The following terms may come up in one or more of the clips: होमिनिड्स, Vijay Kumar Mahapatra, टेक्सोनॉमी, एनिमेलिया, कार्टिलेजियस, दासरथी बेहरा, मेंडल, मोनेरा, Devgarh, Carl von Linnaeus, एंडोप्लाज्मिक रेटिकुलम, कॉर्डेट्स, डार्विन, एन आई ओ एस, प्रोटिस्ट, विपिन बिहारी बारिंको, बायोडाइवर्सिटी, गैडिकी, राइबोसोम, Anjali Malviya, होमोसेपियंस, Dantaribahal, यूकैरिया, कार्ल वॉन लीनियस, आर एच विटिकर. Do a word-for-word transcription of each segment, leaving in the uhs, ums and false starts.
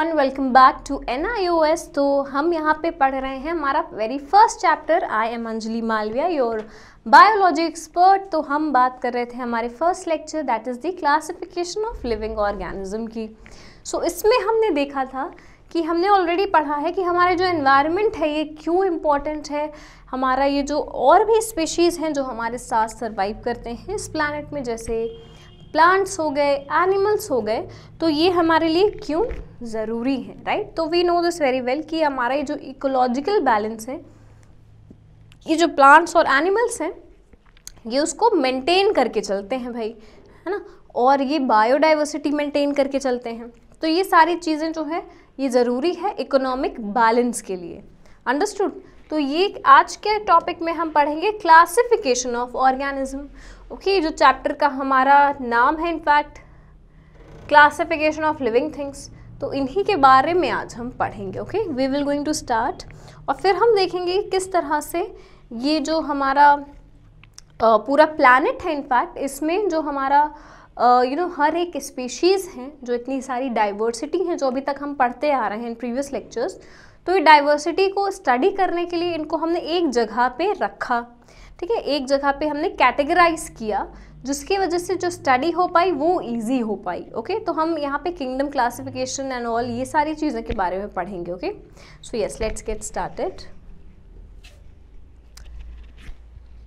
Everyone welcome back to एन आई ओ एस। तो हम यहाँ पे पढ़ रहे हैं हमारा very first chapter. I am Anjali Malviya your biology expert. तो हम बात कर रहे थे हमारे first lecture that is the classification of living organism की। सो so, इसमें हमने देखा था कि हमने ऑलरेडी पढ़ा है कि हमारे जो एनवायरनमेंट है ये क्यों इम्पॉर्टेंट है, हमारा ये जो और भी स्पीशीज़ हैं जो हमारे साथ सर्वाइव करते हैं इस प्लानट में, जैसे प्लांट्स हो गए, एनिमल्स हो गए, तो ये हमारे लिए क्यों ज़रूरी है, राइट। तो we know this very well कि हमारा ये जो इकोलॉजिकल बैलेंस है, ये जो प्लांट्स और एनिमल्स हैं ये उसको मेंटेन करके चलते हैं भाई, है ना, और ये बायोडाइवर्सिटी मेंटेन करके चलते हैं। तो ये सारी चीज़ें जो है ये ज़रूरी है इकोनॉमिक बैलेंस के लिए, अंडरस्टूड। तो ये आज के टॉपिक में हम पढ़ेंगे classification of organism. Okay okay, जो चैप्टर का हमारा नाम है in fact classification of living things, तो इन्हीं के बारे में आज हम पढ़ेंगे। Okay, we will going to start. और फिर हम देखेंगे किस तरह से ये जो हमारा आ, पूरा प्लैनेट है इनफैक्ट इसमें जो हमारा यू नो हर एक स्पीशीज़ हैं, जो इतनी सारी डाइवर्सिटी हैं जो अभी तक हम पढ़ते आ रहे हैं इन प्रीवियस लेक्चर्स, तो ये डाइवर्सिटी को स्टडी करने के लिए इनको हमने एक जगह पे रखा, ठीक है, एक जगह पे हमने कैटेगराइज किया, जिसकी वजह से जो स्टडी हो पाई वो इजी हो पाई। ओके, तो हम यहाँ पे किंगडम क्लासिफिकेशन एंड ऑल ये सारी चीज़ों के बारे में पढ़ेंगे। Okay, so yes let's get started.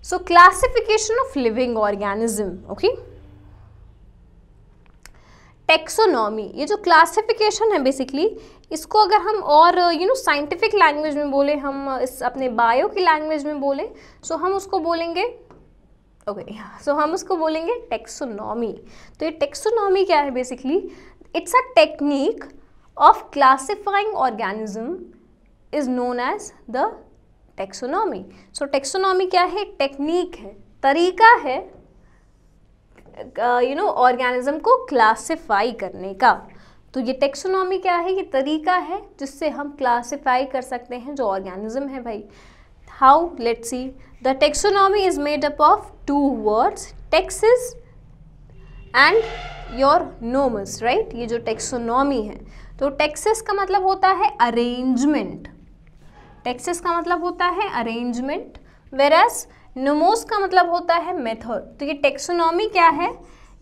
So classification of living organism. Okay, टेक्सोनॉमी, ये जो क्लासिफिकेशन है बेसिकली इसको अगर हम और यू नो साइंटिफिक लैंग्वेज में बोले, हम इस अपने बायो की लैंग्वेज में बोले, सो हम उसको बोलेंगे ओके सो हम उसको बोलेंगे टेक्सोनॉमी। तो ये टेक्सोनॉमी क्या है basically, it's a technique of classifying organism is known as the टेक्सोनॉमी। So टेक्सोनॉमी क्या है, टेक्निक है, तरीका है यू नो ऑर्गेनिज्म को क्लासिफाई करने का। तो ये टेक्सोनॉमी क्या है, ये तरीका है जिससे हम क्लासिफाई कर सकते हैं जो ऑर्गेनिज्म है भाई। How, let's see. The टेक्सोनॉमी is made up of two words, taxis and your nomos, right. ये जो टेक्सोनॉमी है, तो टेक्सिस का मतलब होता है अरेंजमेंट, टेक्सिस का मतलब होता है अरेंजमेंट, वेरस नोमोस का मतलब होता है मेथड। तो ये टेक्सोनॉमी क्या है,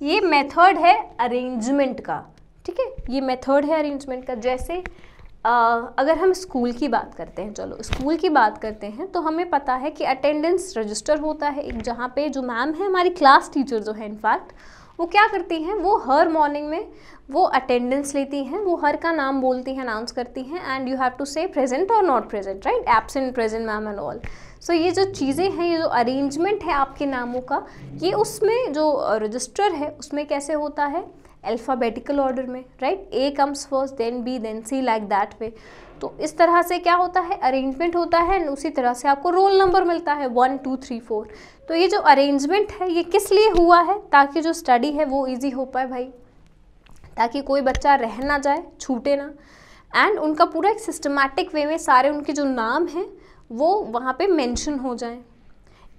ये मेथड है अरेंजमेंट का, ठीक है, ये मेथड है अरेंजमेंट का। जैसे आ, अगर हम स्कूल की बात करते हैं, चलो स्कूल की बात करते हैं, तो हमें पता है कि अटेंडेंस रजिस्टर होता है एक, जहाँ पे जो मैम है हमारी क्लास टीचर जो है इनफैक्ट वो क्या करती हैं, वो हर मॉर्निंग में वो अटेंडेंस लेती हैं, वो हर का नाम बोलती हैं, अनाउंस करती हैं, and you have to say present और not present, right, absent, present ma'am and all. So ये जो चीज़ें हैं, ये जो अरेंजमेंट है आपके नामों का, ये उसमें जो रजिस्टर है उसमें कैसे होता है, अल्फ़ाबेटिकल ऑर्डर में, right, A comes first then B then C, like that way. तो इस तरह से क्या होता है, अरेंजमेंट होता है, एंड उसी तरह से आपको रोल नंबर मिलता है वन टू थ्री फोर। तो ये जो अरेंजमेंट है ये किस लिए हुआ है, ताकि जो स्टडी है वो ईजी हो पाए भाई, ताकि कोई बच्चा रह ना जाए, छूटे ना, एंड उनका पूरा एक सिस्टमैटिक वे में सारे उनके जो नाम हैं वो वहाँ पे मेंशन हो जाए।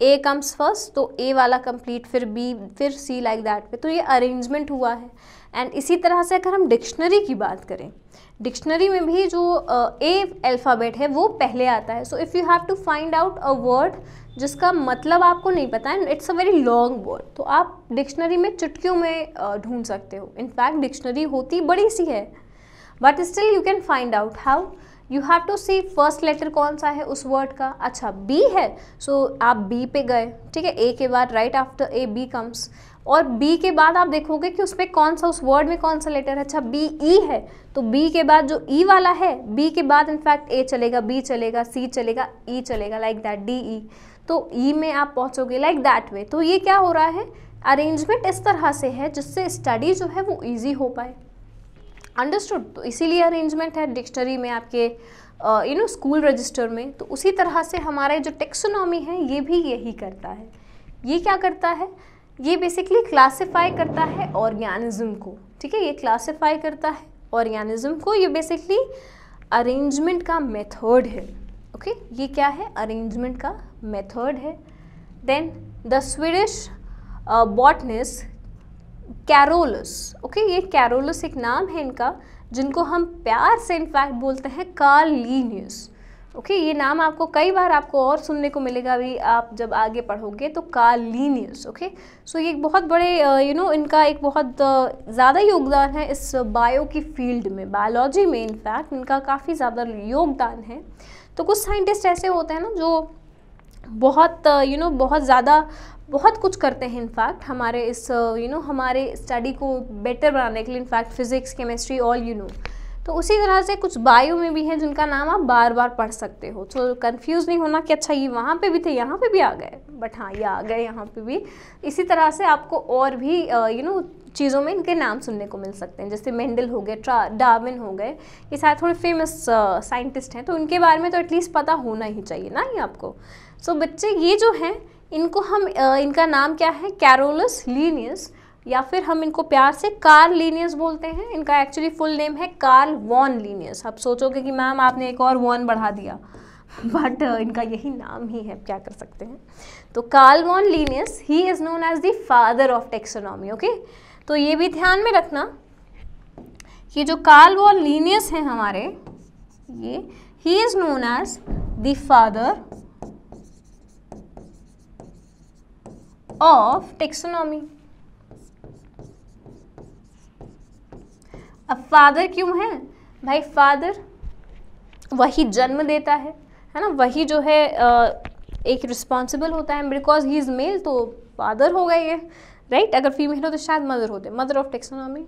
ए कम्स फर्स्ट, तो ए वाला कंप्लीट, फिर बी, फिर सी, लाइक दैट पे। तो ये अरेंजमेंट हुआ है। एंड इसी तरह से अगर हम डिक्शनरी की बात करें, डिक्शनरी में भी जो ए अल्फ़ाबेट है वो पहले आता है। So if you have to find out a word जिसका मतलब आपको नहीं पता है, it's a very long word, तो आप डिक्शनरी में चुटकियों में ढूंढ सकते हो। इनफैक्ट डिक्शनरी होती बड़ी सी है, but still you can find out. How, you have to see first letter कौन सा है उस वर्ड का, अच्छा बी है, सो so, आप बी पे गए, ठीक है, ए के बाद right after A B comes, और बी के बाद आप देखोगे कि उसमें कौन सा, उस वर्ड में कौन सा लेटर है, अच्छा बी ई है, तो बी के बाद जो ई वाला है, बी के बाद इनफैक्ट ए चलेगा, बी चलेगा, सी चलेगा, ई चलेगा, लाइक दैट, डी ई, तो ई में आप पहुँचोगे, लाइक दैट वे। तो ये क्या हो रहा है, अरेंजमेंट इस तरह से है जिससे स्टडी जो है वो ईजी हो पाए, अंडरस्टूड। तो इसीलिए अरेंजमेंट है डिक्शनरी में आपके यू नो स्कूल रजिस्टर में। तो उसी तरह से हमारे जो टेक्सोनॉमी है ये भी यही करता है। ये क्या करता है, ये बेसिकली क्लासिफाई करता है ऑर्गेनिज्म को, ठीक है, ये क्लासिफाई करता है ऑर्गेनिज्म को। ये बेसिकली अरेंजमेंट का मेथड है। Okay okay? ये क्या है, अरेंजमेंट का मेथड है। Then the Swedish botanist Carolus, okay, ये कैरोलस एक नाम है इनका, जिनको हम प्यार से इनफैक्ट बोलते हैं कार्ल लीनियस। ओके, ये नाम आपको कई बार आपको और सुनने को मिलेगा भी, आप जब आगे पढ़ोगे तो कार्ल लीनियस। ओके, सो ये एक बहुत बड़े you uh, no you know, इनका एक बहुत uh, ज़्यादा योगदान है इस बायो की फील्ड में, बायोलॉजी में इनफैक्ट इनका काफ़ी ज़्यादा योगदान है। तो कुछ साइंटिस्ट ऐसे होते हैं ना जो बहुत you uh, no you know, बहुत ज़्यादा बहुत कुछ करते हैं इनफैक्ट हमारे इस you uh, no you know, हमारे स्टडी को बेटर बनाने के लिए, in fact physics, chemistry, all you know. तो उसी तरह से कुछ बायो में भी हैं जिनका नाम आप बार बार पढ़ सकते हो, तो कंफ्यूज नहीं होना कि अच्छा ये वहाँ पे भी थे, यहाँ पे भी आ गए, बट हाँ ये आ गए यहाँ पे भी। इसी तरह से आपको और भी यू नो चीज़ों में इनके नाम सुनने को मिल सकते हैं, जैसे मेंडल हो गए, डार्विन हो गए, ये सारे थोड़े फेमस साइंटिस्ट हैं, तो उनके बारे में तो एटलीस्ट पता होना ही चाहिए ना ये आपको। सो so, बच्चे ये जो हैं इनको हम uh, इनका नाम क्या है, कैरोलस लीनियस, या फिर हम इनको प्यार से कार्ल लीनियस बोलते हैं। इनका एक्चुअली फुल नेम है कार्ल वॉन लीनियस। आप सोचोगे कि मैम आपने एक और वॉन बढ़ा दिया, बट इनका यही नाम ही है, क्या कर सकते हैं। तो कार्ल वॉन लीनियस, he is known as the father of taxonomy. Okay, तो ये भी ध्यान में रखना कि जो कार्ल वॉन लीनियस हैं हमारे, ये he is known as the father of taxonomy. अब फादर क्यों है भाई, फादर वही जन्म देता है है ना, वही जो है एक रिस्पॉन्सिबल होता है, बिकॉज ही इज़ मेल तो फादर हो गए ये, राइट। अगर फीमेल हो तो शायद मदर होते, mother of taxonomy,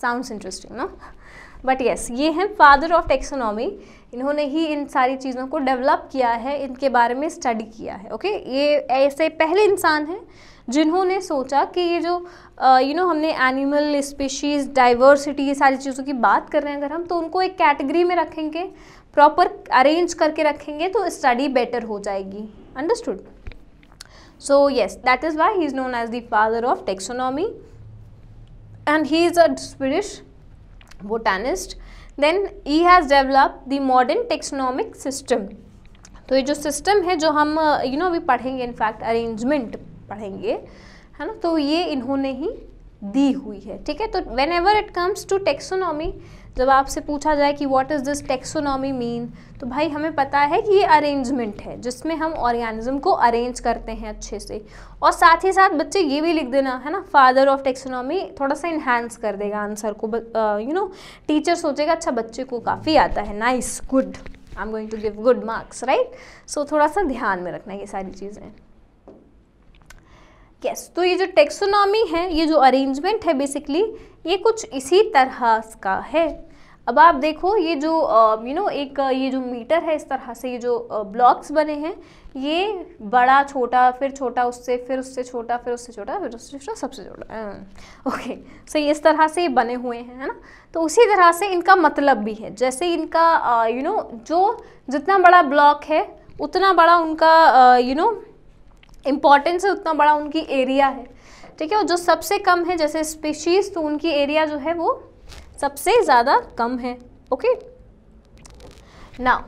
sounds interesting ना, बट येस ये हैं फादर ऑफ टैक्सोनॉमी। इन्होंने ही इन सारी चीज़ों को डेवलप किया है, इनके बारे में स्टडी किया है। ओके, ये ऐसे पहले इंसान हैं जिन्होंने सोचा कि ये जो यू नो हमने एनिमल स्पीशीज़ डाइवर्सिटी ये सारी चीज़ों की बात कर रहे हैं अगर हम, तो उनको एक कैटेगरी में रखेंगे, प्रॉपर अरेंज करके रखेंगे तो स्टडी बेटर हो जाएगी। Understood. So yes, that is why he is known as the father of taxonomy and he is a Swedish botanist. Then he has develop the modern taxonomic system. तो ये जो system है जो हम you know अभी पढ़ेंगे, in fact arrangement पढ़ेंगे है ना, तो ये इन्होंने ही दी हुई है। ठीक है, तो whenever it comes to taxonomy, जब आपसे पूछा जाए कि what is this taxonomy mean, तो भाई हमें पता है कि ये अरेंजमेंट है जिसमें हम ऑर्गेनिज्म को अरेंज करते हैं अच्छे से। और साथ ही साथ बच्चे ये भी लिख देना है ना, फादर ऑफ टैक्सोनॉमी थोड़ा सा इन्हांस कर देगा आंसर को, यू नो टीचर सोचेगा अच्छा बच्चे को काफ़ी आता है, nice, good, I am going to give good marks, right. So थोड़ा सा ध्यान में रखना ये सारी चीज़ें। यस yes, तो ये जो टैक्सोनॉमी है, ये जो अरेंजमेंट है बेसिकली, ये कुछ इसी तरह का है। अब आप देखो ये जो you uh, no you know, एक ये जो मीटर है, इस तरह से ये जो ब्लॉक्स uh, बने हैं, ये बड़ा छोटा, फिर छोटा उससे, फिर उससे छोटा, फिर उससे छोटा, फिर उससे छोटा, सबसे छोटा। ओके, सो ये इस तरह से बने हुए हैं है ना। तो उसी तरह से इनका मतलब भी है, जैसे इनका you uh, no you know, जो जितना बड़ा ब्लॉक है उतना बड़ा उनका you uh, no you know, importance है, उतना बड़ा उनकी एरिया है। ठीक है, और जो सबसे कम है जैसे स्पीशीज़, तो उनकी एरिया जो है वो सबसे ज़्यादा कम है। Okay, now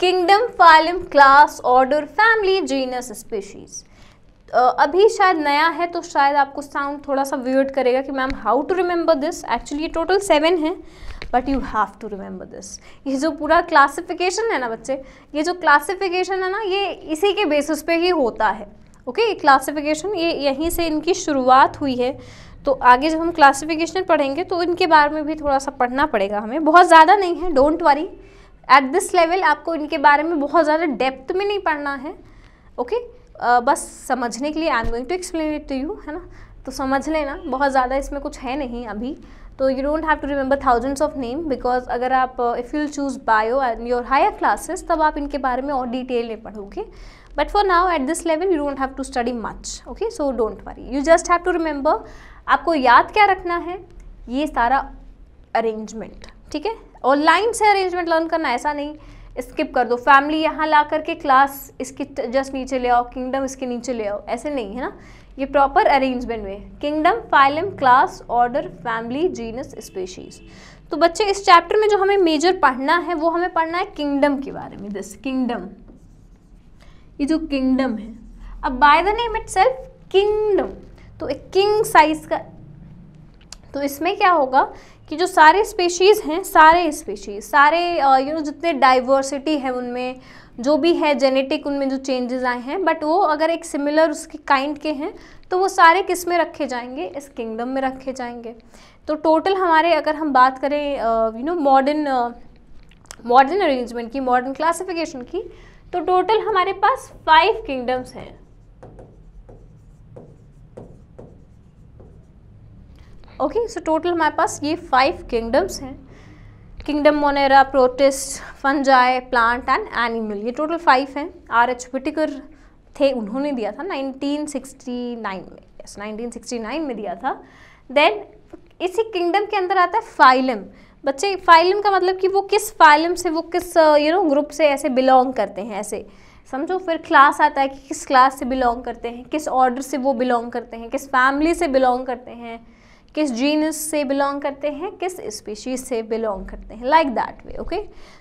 kingdom, phylum, class, order, family, genus, species. अभी शायद नया है तो शायद आपको साउंड थोड़ा सा वियर्ड करेगा कि ma'am how to remember this, actually ये टोटल सेवन है, but you have to remember this. ये जो पूरा क्लासिफिकेशन है ना बच्चे, ये जो क्लासिफिकेशन है ना, ये इसी के बेसिस पे ही होता है। ओके, क्लासिफिकेशन ये यहीं से इनकी शुरुआत हुई है, तो आगे जब हम क्लासिफिकेशन पढ़ेंगे तो इनके बारे में भी थोड़ा सा पढ़ना पड़ेगा हमें, बहुत ज़्यादा नहीं है, don't worry. At this level आपको इनके बारे में बहुत ज़्यादा डेप्थ में नहीं पढ़ना है। Okay okay? Uh, बस समझने के लिए I am going to explain it to you है ना, तो समझ लेना, बहुत ज़्यादा इसमें कुछ है नहीं अभी। तो you don't have to remember thousands of name, because अगर आप if you choose bio and your higher classes, तब आप इनके बारे में और डिटेल में पढ़ोगे, but for now at this level you don't have to study much. Okay, so don't worry, you just have to remember, आपको याद क्या रखना है, ये सारा अरेंजमेंट। ठीक है, और लाइन से अरेंजमेंट लर्न करना, ऐसा नहीं स्किप कर दो, फैमिली यहाँ ला करके क्लास इसके जस्ट नीचे ले आओ, किंगडम इसके नीचे ले आओ, ऐसे नहीं है ना, ये प्रॉपर अरेंजमेंट में, kingdom, phylum, class, order, family, genus, species. तो बच्चे इस चैप्टर में जो हमें मेजर पढ़ना है वो हमें पढ़ना है किंगडम के बारे में, दिस किंगडम, ये जो किंगडम है। अब by the name itself kingdom, तो एक किंग साइज का तो इसमें क्या होगा कि जो सारे स्पीशीज़ हैं सारे स्पीशीज़ सारे यू नो जितने डाइवर्सिटी है उनमें जो भी है जेनेटिक उनमें जो चेंजेस आए हैं, बट वो अगर एक सिमिलर उसकी काइंड के हैं तो वो सारे किस में रखे जाएंगे, इस किंगडम में रखे जाएंगे। तो टोटल हमारे अगर हम बात करें you know modern modern arrangement की, मॉडर्न क्लासिफिकेशन की, तो टोटल हमारे पास फाइव किंगडम्स हैं। ओके, सो टोटल हमारे पास ये फाइव किंगडम्स हैं, kingdom मोनेरा, प्रोटिस्ट, fungi, plant and animal, ये टोटल फाइव हैं। आर एच विटिकर थे, उन्होंने दिया था नाइनटीन सिक्सटी नाइन में, यस नाइनटीन सिक्सटी नाइन में दिया था। देन इसी किंगडम के अंदर आता है फाइलम। बच्चे, फाइलम का मतलब कि वो किस फाइलम से, वो किस यू नो ग्रुप से ऐसे बिलोंग करते हैं, ऐसे समझो। फिर क्लास आता है कि किस क्लास से बिलोंग करते हैं, किस ऑर्डर से वो बिलोंग करते हैं, किस फैमिली से बिलोंग करते हैं, किस जीनस से बिलोंग करते हैं, किस स्पीशीज से बिलोंग करते हैं, like that way. Okay,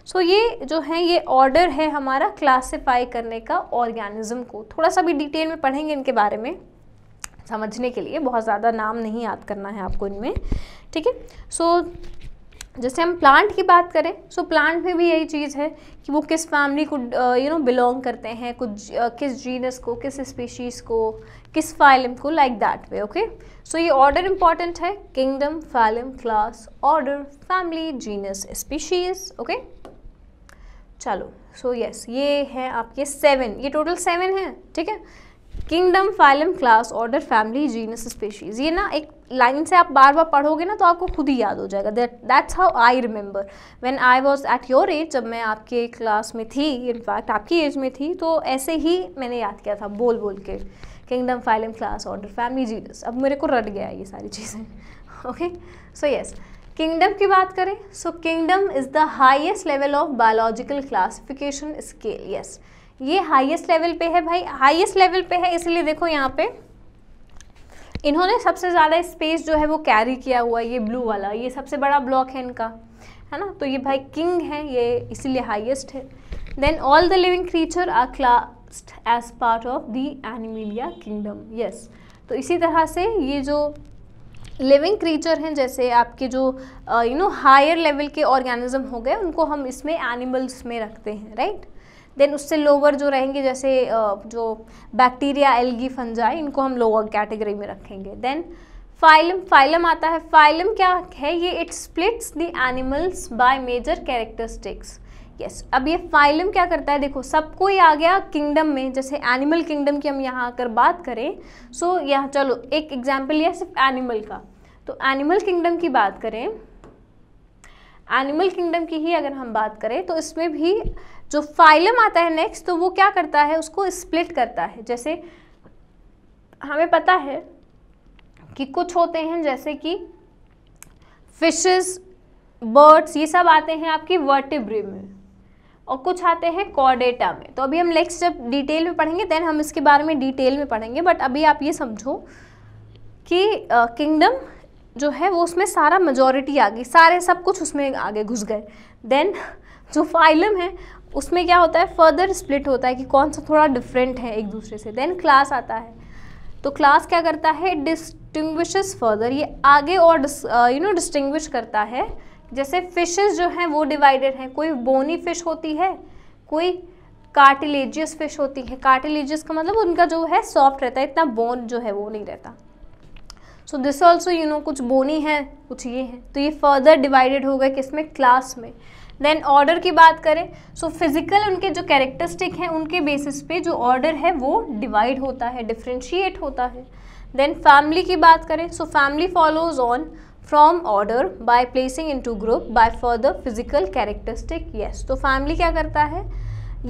so ये जो है ये ऑर्डर है हमारा क्लासिफाई करने का ऑर्गेनिज्म को। थोड़ा सा भी डिटेल में पढ़ेंगे इनके बारे में समझने के लिए, बहुत ज़्यादा नाम नहीं याद करना है आपको इनमें, ठीक है। सो जैसे हम प्लांट की बात करें, सो प्लांट में भी यही चीज़ है कि वो किस फैमिली को यू नो बिलोंग करते हैं, कुछ uh, किस जीनस को, किस स्पीशीज़ को, किस फाइलम को, like that way. Okay, so ये ऑर्डर इम्पॉर्टेंट है, kingdom, phylum, class, order, family, genus, species. Okay, चलो, सो so, यस yes, ये है आपके सेवन, ये टोटल सेवन है, ठीक है। Kingdom, phylum, class, order, family, genus, species, ये ना एक लाइन से आप बार बार पढ़ोगे ना तो आपको खुद ही याद हो जाएगा। That that's how I remember when I was at your age, जब मैं आपके क्लास में थी, इनफैक्ट आपकी एज में थी, तो ऐसे ही मैंने याद किया था बोल बोल के, kingdom, phylum, class, order, family, genus. अब मेरे को रट गया ये सारी चीज़ें। ओके, सो यस, किंगडम की बात करें, so kingdom is the highest level of biological classification scale. Yes, ये हाईएस्ट लेवल पे है भाई, हाईएस्ट लेवल पे है, इसलिए देखो यहाँ पे इन्होंने सबसे ज़्यादा स्पेस जो है वो कैरी किया हुआ है। ये ब्लू वाला ये सबसे बड़ा ब्लॉक है इनका, है ना, तो ये भाई किंग है, ये इसीलिए हाईएस्ट है। Then all the living creature are classed as part of the Animalia kingdom. Yes, तो इसी तरह से ये जो लिविंग क्रीचर हैं, जैसे आपके जो यू नो हायर लेवल के ऑर्गेनिज्म हो गए, उनको हम इसमें एनिमल्स में रखते हैं, राइट। देन उससे लोअर जो रहेंगे, जैसे जो बैक्टीरिया, एल्गी, फंजाई, इनको हम लोअर कैटेगरी में रखेंगे। देन फाइलम, फाइलम आता है, फाइलम क्या है, ये it splits the animals by major characteristics. Yes, अब ये फाइलम क्या करता है, देखो सबको ही आ गया किंगडम में, जैसे एनिमल किंगडम की हम यहाँ आकर बात करें, सो यहाँ चलो एक एग्जाम्पल लिया सिर्फ एनिमल का, तो एनिमल किंगडम की बात करें, एनिमल किंगडम की ही अगर हम बात करें तो इसमें भी जो फाइलम आता है नेक्स्ट, तो वो क्या करता है, उसको स्प्लिट करता है। जैसे हमें पता है कि कुछ होते हैं जैसे कि फिशेस, बर्ड्स, ये सब आते हैं आपकी वर्टिब्रे में, और कुछ आते हैं कॉर्डेटा में। तो अभी हम नेक्स्ट जब डिटेल में पढ़ेंगे देन हम इसके बारे में डिटेल में पढ़ेंगे, बट अभी आप ये समझो कि किंगडम uh, जो है वो उसमें सारा मेजॉरिटी आ गई, सारे सब कुछ उसमें आगे घुस गए। देन जो फाइलम है उसमें क्या होता है, फर्दर स्प्लिट होता है कि कौन सा थोड़ा डिफरेंट है एक दूसरे से। देन क्लास आता है, तो क्लास क्या करता है, डिस्टिंग्विशेस फर्दर, ये आगे और यू नो डिस्टिंग्विश करता है। जैसे फिशेस जो हैं वो डिवाइडेड हैं, कोई बोनी फिश होती है, कोई कार्टिलेजियस फिश होती है। कार्टिलेजियस का मतलब उनका जो है सॉफ्ट रहता है, इतना बोन जो है वो नहीं रहता। So this also you know कुछ बोनी है, कुछ ये है, तो ये फर्दर डिवाइडेड हो गए किसमें, क्लास में। देन ऑर्डर की बात करें, सो फिजिकल उनके जो कैरेक्टरिस्टिक हैं उनके बेसिस पे जो ऑर्डर है वो डिवाइड होता है, डिफ्रेंशिएट होता है। देन फैमिली की बात करें, so family follows on from order by placing into group by further physical characteristic. Yes, तो फैमिली क्या करता है,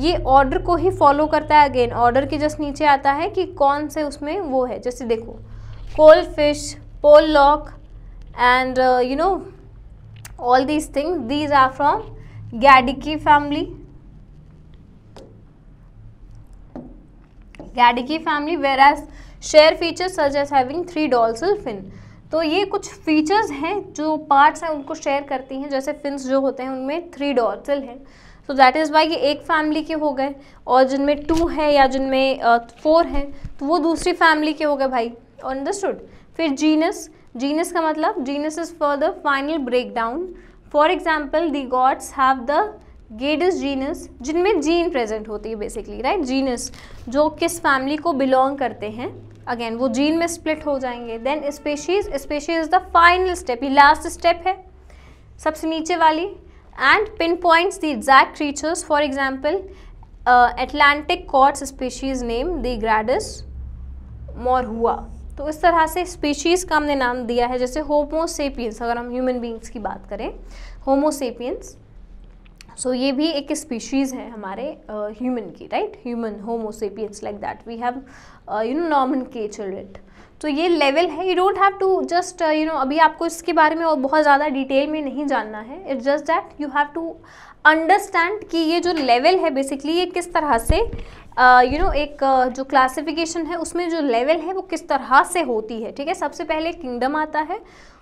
ये ऑर्डर को ही फॉलो करता है। अगेन ऑर्डर के जस्ट नीचे आता है कि कौन से उसमें वो है, जैसे देखो coal fish, pollock and you know all these things, these are from गैडिकी family. गैडिकी family where as share features such as having three dorsal fin, तो ये कुछ फीचर्स हैं जो पार्ट्स हैं उनको शेयर करती हैं, जैसे फिन्स जो होते हैं उनमें थ्री डॉर्सल हैं, तो दैट इज़ वाई ये एक फैमिली के हो गए। और जिनमें टू है या जिनमें फोर uh, है तो वो दूसरी फैमिली के हो गए भाई, अंडरस्टूड। फिर जीनस, जीनस का मतलब, genus is for the final breakdown. For example the cods have the गेडस genus, जिनमें जीन प्रेजेंट होती है बेसिकली, राइट। जीनस जो किस फैमिली को बिलोंग करते हैं, अगेन वो जीन में स्प्लिट हो जाएंगे। Then species, species is the final step, ये लास्ट स्टेप है सबसे नीचे वाली। And pinpoints the exact creatures, for example Atlantic cod's species name the ग्रैडस morhua. तो इस तरह से स्पीशीज़ का हमने नाम दिया है। जैसे होमोसेपियंस, अगर हम ह्यूमन बींग्स की बात करें, होमोसेपियंस, सो ये भी एक स्पीशीज़ है हमारे ह्यूमन की, right. Human होमोसेपियंस, like that we have you know nomenclature it. तो ये लेवल है, you don't have to just you know, अभी आपको इसके बारे में और बहुत ज़्यादा डिटेल में नहीं जानना है। It's just that you have to understand कि ये जो लेवल है बेसिकली ये किस तरह से you uh, no you know, एक uh, जो क्लासिफिकेशन है उसमें जो लेवल है वो किस तरह से होती है, ठीक है। सबसे पहले किंगडम आता है,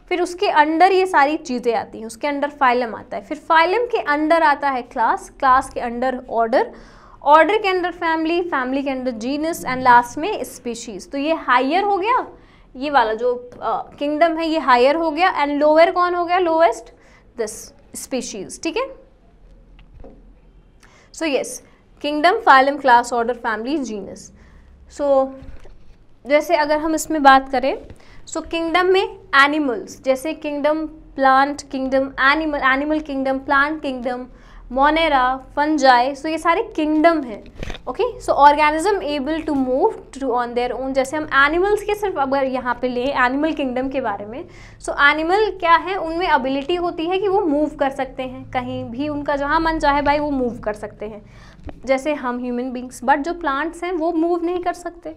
फिर उसके अंडर ये सारी चीज़ें आती हैं, उसके अंडर फाइलम आता है, फिर फाइलम के अंडर आता है क्लास, क्लास के अंडर ऑर्डर, ऑर्डर के अंडर फैमिली, फैमिली के अंडर जीनस, एंड लास्ट में स्पीशीज़। तो ये हायर हो गया, ये वाला जो किंगडम uh, है ये हायर हो गया, एंड लोअर कौन हो गया, लोवेस्ट दिस स्पीशीज़, ठीक है। So yes, kingdom, phylum, class, order, family, genus. So जैसे अगर हम इसमें बात करें, सो so, किंगडम में एनिमल्स, जैसे kingdom plant kingdom, animal animal kingdom, plant kingdom, मोनेरा, fungi, so ये सारे किंगडम हैं, okay. So organism able to move to on their own, जैसे हम एनिमल्स के सिर्फ अगर यहाँ पे लें एनिमल किंगडम के बारे में, सो so, एनिमल क्या है, उनमें एबिलिटी होती है कि वो मूव कर सकते हैं कहीं भी, उनका जहाँ मन चाहे भाई वो मूव कर सकते हैं, जैसे हम ह्यूमन बींग्स। बट जो प्लांट्स हैं वो मूव नहीं कर सकते,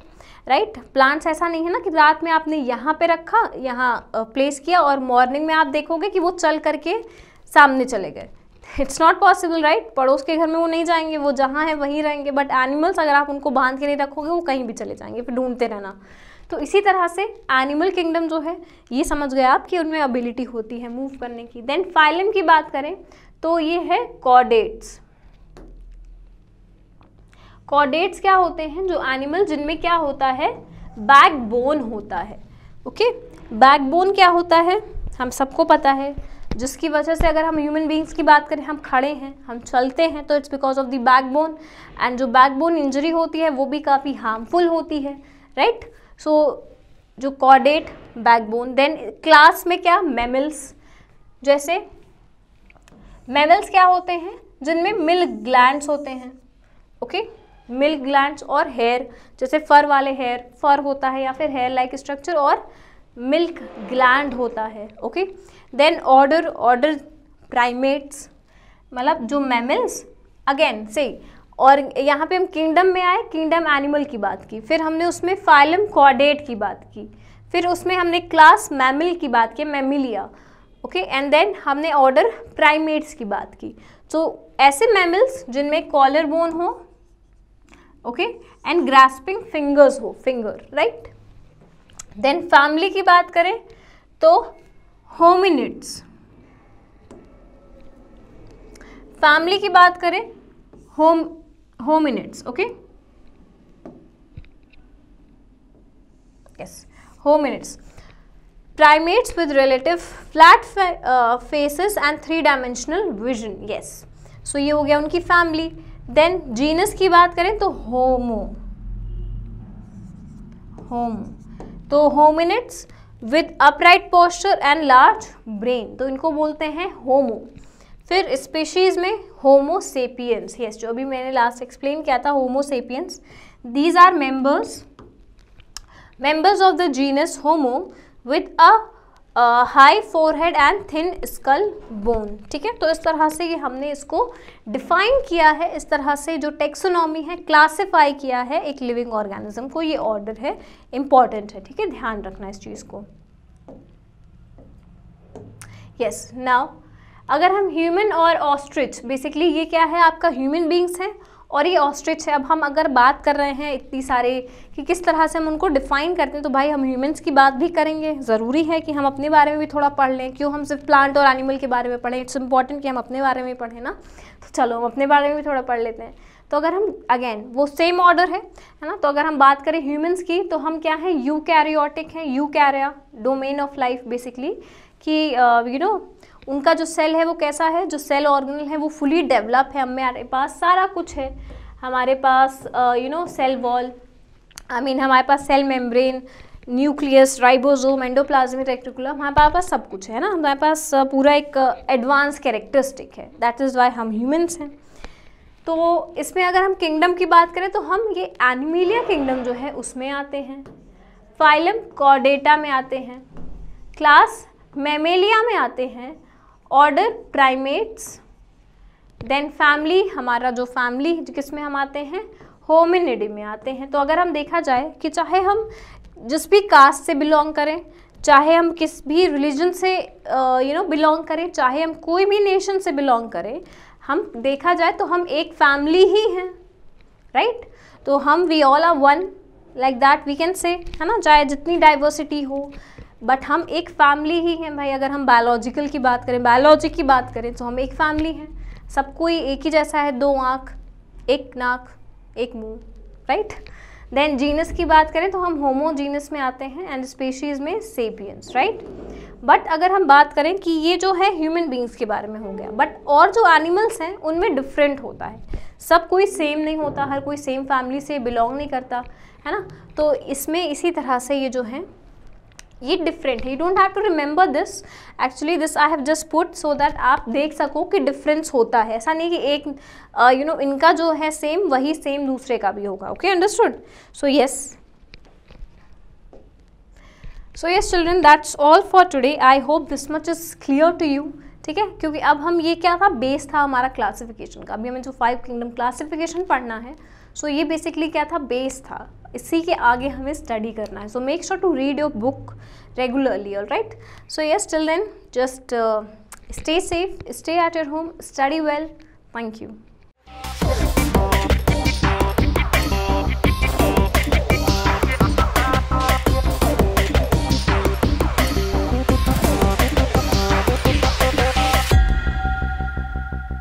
राइट right? प्लांट्स ऐसा नहीं है ना कि रात में आपने यहाँ पे रखा, यहाँ प्लेस किया और मॉर्निंग में आप देखोगे कि वो चल करके सामने चले गए, इट्स नॉट पॉसिबल, राइट। पड़ोस के घर में वो नहीं जाएंगे, वो जहाँ है वहीं रहेंगे। बट एनिमल्स अगर आप उनको बांध के नहीं रखोगे वो कहीं भी चले जाएंगे, फिर ढूंढते रहना। तो इसी तरह से एनिमल किंगडम जो है ये समझ गए आप कि उनमें एबिलिटी होती है मूव करने की। देन फाइलम की बात करें तो ये है कॉर्डेट्स। कॉर्डेट्स क्या होते हैं, जो एनिमल जिनमें क्या होता है, बैकबोन होता है, ओके। बैकबोन क्या होता है हम सबको पता है, जिसकी वजह से अगर हम ह्यूमन बींग्स की बात करें, हम खड़े हैं, हम चलते हैं, तो it's because of the backbone. And जो बैकबोन इंजरी होती है वो भी काफ़ी हार्मफुल होती है, राइट right? सो so, जो कॉर्डेट, बैकबोन। देन क्लास में क्या, मैमल्स, जैसे मैमल्स क्या होते हैं, जिनमें मिल्क ग्लैंड्स होते हैं, ओके okay? मिल्क ग्लैंड्स और हेयर, जैसे फर वाले हेयर, फर होता है या फिर हेयर लाइक स्ट्रक्चर और मिल्क ग्लैंड होता है, okay. Then order, order primates, मतलब जो मैमल्स, अगेन से। और यहाँ पे हम किंगडम में आए, किंगडम एनिमल की बात की, फिर हमने उसमें फाइलम कॉर्डेट की बात की, फिर उसमें हमने क्लास मैमल की बात की, मैमिलिया, ओके। एंड देन हमने ऑर्डर प्राइमेट्स की बात की। तो ऐसे मैमल्स जिनमें कॉलर बोन हो, ओके, एंड ग्रास्पिंग फिंगर्स हो, फिंगर, राइट। देन फैमिली की बात करें तो होमिनिड्स, फैमिली की बात करें home होमिनिड्स, okay yes होमिनिड्स। Primates with relative flat faces and three dimensional vision, yes. So ये हो गया उनकी फैमिली। देन जीनस की बात करें तो होमो, होमो तो होमिनिड्स with upright posture and large brain, तो इनको बोलते हैं होमो। फिर स्पीशीज़ में होमोसेपियंस, यस, जो अभी मैंने लास्ट एक्सप्लेन किया था होमोसेपियंस। These are members members of the genus homo with a high forehead and thin skull bone, ठीक है। तो इस तरह से ये हमने इसको डिफाइन किया है, इस तरह से जो टेक्सोनॉमी है क्लासिफाई किया है एक लिविंग ऑर्गेनिज्म को। ये ऑर्डर है, इम्पॉर्टेंट है, ठीक है, ध्यान रखना इस चीज़ को। यस yes, नाउ अगर हम ह्यूमन और ऑस्ट्रिच, बेसिकली ये क्या है आपका, ह्यूमन बींग्स हैं और ये ऑस्ट्रिच है। अब हम अगर बात कर रहे हैं इतनी सारे कि किस तरह से हम उनको डिफाइन करते हैं, तो भाई हम ह्यूमंस की बात भी करेंगे। ज़रूरी है कि हम अपने बारे में भी थोड़ा पढ़ लें, क्यों हम सिर्फ प्लांट और एनिमल के बारे में पढ़ें, इट्स इंपॉर्टेंट कि हम अपने बारे में पढ़ें ना। तो चलो हम अपने बारे में भी थोड़ा पढ़ लेते हैं। तो अगर हम अगेन वो सेम ऑर्डर है है ना, तो अगर हम बात करें ह्यूमंस की तो हम क्या है यूकैरियोटिक हैं, यूकैरिया domain of life basically कि यू नो उनका जो सेल है वो कैसा है, जो सेल ऑर्गेनल है वो फुली डेवलप है, हमारे पास सारा कुछ है, हमारे पास you know cell wall, I mean हमारे पास cell membrane, nucleus, राइबोसोम, एंडोप्लाज्मिक रेटिकुलम, हमारे पास सब कुछ है ना, हमारे पास पूरा एक एडवांस कैरेक्टरिस्टिक है, दैट इज़ वाई हम ह्यूमंस हैं। तो इसमें अगर हम किंगडम की बात करें तो हम ये एनिमेलिया किंगडम जो है उसमें आते हैं, फाइलम कॉर्डेटा में आते हैं, क्लास मैमेलिया में आते हैं, ऑर्डर प्राइमेट्स, देन फैमिली, हमारा जो फैमिली किसमें हम आते हैं होमिनिडी में आते हैं। तो अगर हम देखा जाए कि चाहे हम जिस भी कास्ट से बिलोंग करें, चाहे हम किस भी रिलीजन से यू नो बिलोंग करें, चाहे हम कोई भी नेशन से बिलोंग करें, हम देखा जाए तो हम एक फैमिली ही हैं, राइट right? तो हम we all are one like that we can say, है ना, चाहे जितनी डाइवर्सिटी हो बट हम एक फैमिली ही हैं भाई। अगर हम बायोलॉजिकल की बात करें, बायोलॉजी की बात करें तो हम एक फैमिली हैं, सब कोई एक ही जैसा है, दो आँख, एक नाक, एक मुंह, राइट। देन जीनस की बात करें तो हम होमो जीनस में आते हैं एंड स्पीशीज़ में सेपियंस, राइट। बट अगर हम बात करें कि ये जो है ह्यूमन बींग्स के बारे में हो गया, बट और जो एनिमल्स हैं उनमें डिफरेंट होता है, सब कोई सेम नहीं होता, हर कोई सेम फैमिली से बिलोंग नहीं करता, है ना। तो इसमें इसी तरह से ये जो है ये डिफरेंट है, you don't have to remember this, actually this I have just put so that आप देख सको कि डिफरेंस होता है, ऐसा नहीं कि एक you uh, no you know, इनका जो है सेम वही सेम दूसरे का भी होगा, okay understood. So yes so yes children, that's all for today, I hope this much is clear to you, ठीक है। क्योंकि अब हम ये क्या था, बेस था हमारा क्लासिफिकेशन का, अभी हमें जो फाइव किंगडम क्लासिफिकेशन पढ़ना है, सो so ये बेसिकली क्या था, बेस था, इसी के आगे हमें स्टडी करना है। So make sure to read your book regularly, all right. So yes till then just stay safe, stay at your home, study well. Thank you.